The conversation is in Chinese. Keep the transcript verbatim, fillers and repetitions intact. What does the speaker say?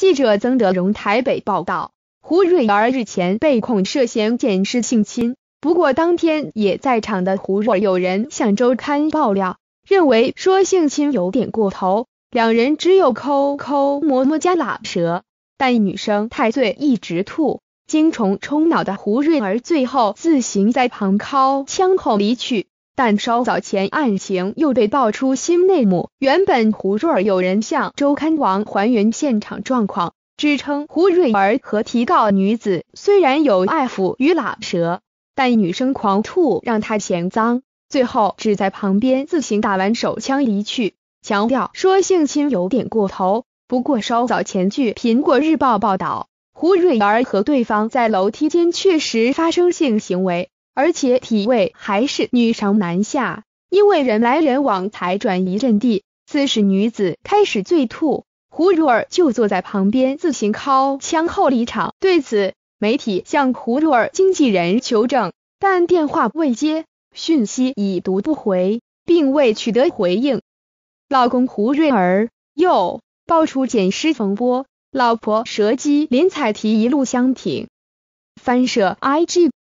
记者曾德荣台北报道，胡瑞儿日前被控涉嫌检视性侵，不过当天也在场的胡瑞友人向周刊爆料，认为说性侵有点过头，两人只有抠抠摸摸加喇舌，但女生太醉一直吐，精虫充脑的胡瑞儿最后自行在旁尻枪后离去。但稍早前案情又被爆出新内幕，原本胡瑞儿有人向周刊网还原现场状况，支撑胡瑞儿和提告女子虽然有爱抚与喇舌，但女生狂吐让她嫌脏，最后只在旁边自行打完手枪离去，强调说性侵有点过头。不过稍早前据苹果日报报道，胡瑞儿和对方在楼梯间确实发生性行为，而且体位还是女上男下，因为人来人往才转移阵地。此时女子开始醉吐，胡瑞儿就坐在旁边自行尻枪后离场。对此，媒体向胡瑞儿经纪人求证，但电话未接，讯息已读不回，并未取得回应。老公胡瑞儿又爆出捡尸风波，老婆蛇姬林采缇一路相挺。翻摄 I G